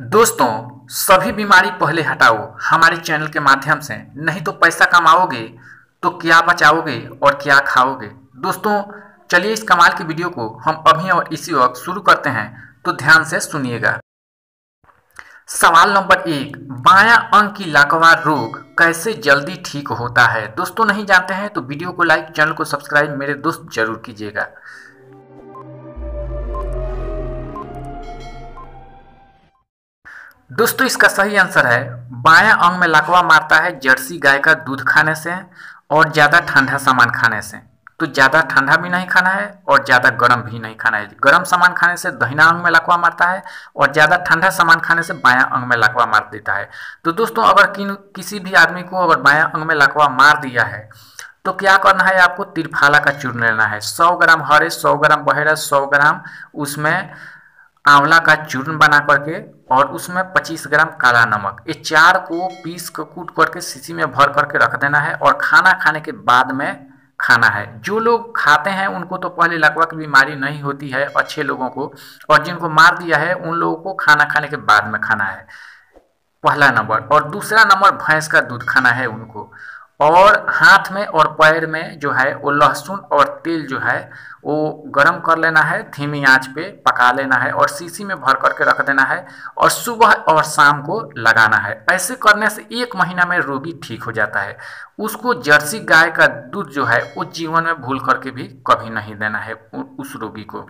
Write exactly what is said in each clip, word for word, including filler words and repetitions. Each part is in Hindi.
दोस्तों सभी बीमारी पहले हटाओ हमारे चैनल के माध्यम से, नहीं तो पैसा कमाओगे तो क्या बचाओगे और क्या खाओगे। दोस्तों चलिए इस कमाल की वीडियो को हम अभी और इसी वक्त शुरू करते हैं, तो ध्यान से सुनिएगा। सवाल नंबर एक, बायां अंग की लाकवार रोग कैसे जल्दी ठीक होता है। दोस्तों नहीं जानते हैं तो वीडियो को लाइक, चैनल को सब्सक्राइब मेरे दोस्त जरूर कीजिएगा। दोस्तों इसका सही आंसर है, बायां अंग में लाकवा मारता है जर्सी गाय का दूध खाने से और ज़्यादा ठंडा सामान खाने से। तो ज़्यादा ठंडा भी नहीं खाना है और ज़्यादा गर्म भी नहीं खाना है। गर्म सामान खाने से दाहिना अंग में लाकवा मारता है और ज़्यादा ठंडा सामान खाने से बायां अंग में लाकवा मार देता है। तो दोस्तों अगर किन किसी भी आदमी को अगर बायां अंग में लाकवा मार दिया है तो क्या करना है, आपको त्रिफाला का चूर्ण लेना है। सौ ग्राम हरे, सौ ग्राम बहेरा, सौ ग्राम उसमें आंवला का चूर्ण बना करके और उसमें पच्चीस ग्राम काला नमक, ये चार को पीस कर कूट करके शीशी में भर करके रख देना है और खाना खाने के बाद में खाना है। जो लोग खाते हैं उनको तो पहले लाकवा की बीमारी नहीं होती है, अच्छे लोगों को, और जिनको मार दिया है उन लोगों को खाना खाने के बाद में खाना है, पहला नंबर। और दूसरा नंबर भैंस का दूध खाना है उनको, और हाथ में और पैर में जो है वो लहसुन और तेल जो है वो गरम कर लेना है, धीमी आंच पे पका लेना है और शीशी में भर करके रख देना है और सुबह और शाम को लगाना है। ऐसे करने से एक महीना में रोगी ठीक हो जाता है। उसको जर्सी गाय का दूध जो है वो जीवन में भूल करके भी कभी नहीं देना है उस रोगी को।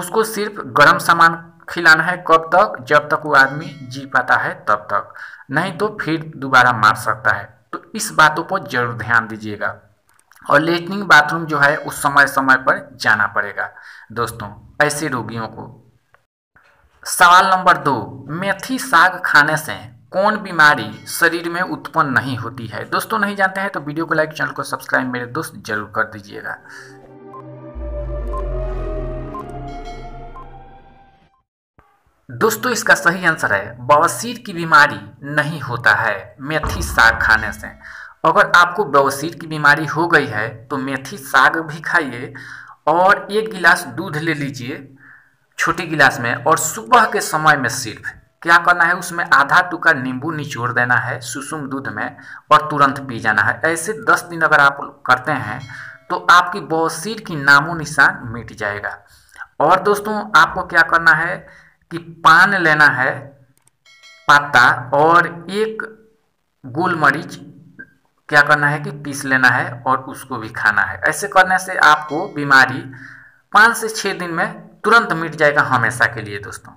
उसको सिर्फ गर्म सामान खिलाना है, कब तक, जब तक वो आदमी जी पाता है तब तक, नहीं तो फिर दोबारा मार सकता है। तो इस बातों पर जरूर ध्यान दीजिएगा और लेटरिन बाथरूम जो है उस समय समय पर जाना पड़ेगा दोस्तों ऐसे रोगियों को। सवाल नंबर दो, मेथी साग खाने से कौन बीमारी शरीर में उत्पन्न नहीं होती है। दोस्तों नहीं जानते हैं तो वीडियो को लाइक, चैनल को सब्सक्राइब मेरे दोस्त जरूर कर दीजिएगा। दोस्तों इसका सही आंसर है, बवासीर की बीमारी नहीं होता है मेथी साग खाने से। अगर आपको बवासीर की बीमारी हो गई है तो मेथी साग भी खाइए और एक गिलास दूध ले लीजिए छोटी गिलास में, और सुबह के समय में सिर्फ क्या करना है, उसमें आधा टुकड़ा नींबू निचोड़ देना है सुसुम दूध में और तुरंत पी जाना है। ऐसे दस दिन अगर आप करते हैं तो आपकी बवासीर की नामो निशान मिट जाएगा। और दोस्तों आपको क्या करना है कि पान लेना है, पत्ता, और एक गोल मरीच क्या करना है कि पीस लेना है और उसको भी खाना है। ऐसे करने से आपको बीमारी पाँच से छः दिन में तुरंत मिट जाएगा हमेशा के लिए दोस्तों।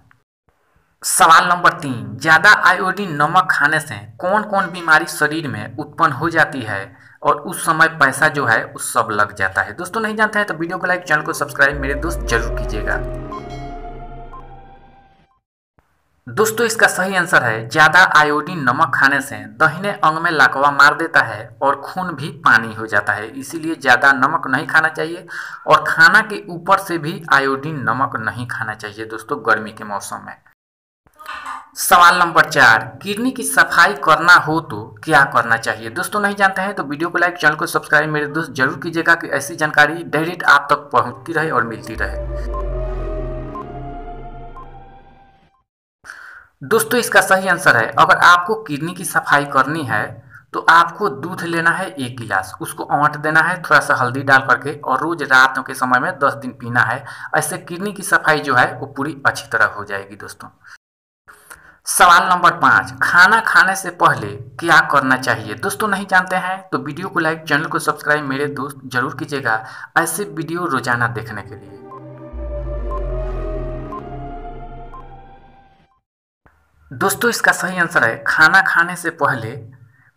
सवाल नंबर तीन, ज़्यादा आयोडीन नमक खाने से कौन कौन बीमारी शरीर में उत्पन्न हो जाती है और उस समय पैसा जो है उस सब लग जाता है। दोस्तों नहीं जानते हैं तो वीडियो को लाइक, चैनल को सब्सक्राइब मेरे दोस्त जरूर कीजिएगा। दोस्तों इसका सही आंसर है, ज़्यादा आयोडीन नमक खाने से दाहिने अंग में लाकवा मार देता है और खून भी पानी हो जाता है। इसीलिए ज़्यादा नमक नहीं खाना चाहिए और खाना के ऊपर से भी आयोडीन नमक नहीं खाना चाहिए दोस्तों गर्मी के मौसम में। सवाल नंबर चार, किडनी की सफाई करना हो तो क्या करना चाहिए। दोस्तों नहीं जानते हैं तो वीडियो को लाइक, चैनल को सब्सक्राइब मेरे दोस्त जरूर कीजिएगा कि ऐसी जानकारी डायरेक्ट आप तक पहुँचती रहे और मिलती रहे। दोस्तों इसका सही आंसर है, अगर आपको किडनी की सफाई करनी है तो आपको दूध लेना है एक गिलास, उसको औंट देना है थोड़ा सा हल्दी डाल करके और रोज रात के समय में दस दिन पीना है। ऐसे किडनी की सफाई जो है वो पूरी अच्छी तरह हो जाएगी दोस्तों। सवाल नंबर पाँच, खाना खाने से पहले क्या करना चाहिए। दोस्तों नहीं जानते हैं तो वीडियो को लाइक, चैनल को सब्सक्राइब मेरे दोस्त जरूर कीजिएगा ऐसे वीडियो रोजाना देखने के लिए। दोस्तों इसका सही आंसर है, खाना खाने से पहले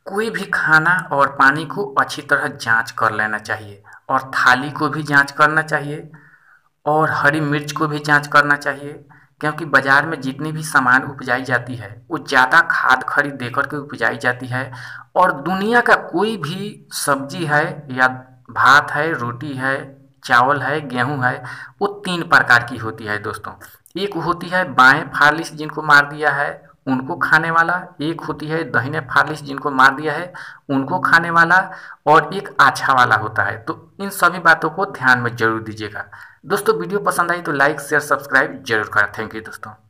कोई भी खाना और पानी को अच्छी तरह जांच कर लेना चाहिए और थाली को भी जांच करना चाहिए और हरी मिर्च को भी जांच करना चाहिए, क्योंकि बाज़ार में जितनी भी सामान उपजाई जाती है वो ज़्यादा खाद खरी दे करके उपजाई जाती है। और दुनिया का कोई भी सब्जी है या भात है, रोटी है, चावल है, गेहूँ है, वो तीन प्रकार की होती है दोस्तों। एक होती है बाएं फालिश जिनको मार दिया है उनको खाने वाला, एक होती है दाहिने फालिश जिनको मार दिया है उनको खाने वाला, और एक आछा वाला होता है। तो इन सभी बातों को ध्यान में जरूर दीजिएगा दोस्तों। वीडियो पसंद आई तो लाइक, शेयर, सब्सक्राइब जरूर करें। थैंक यू दोस्तों।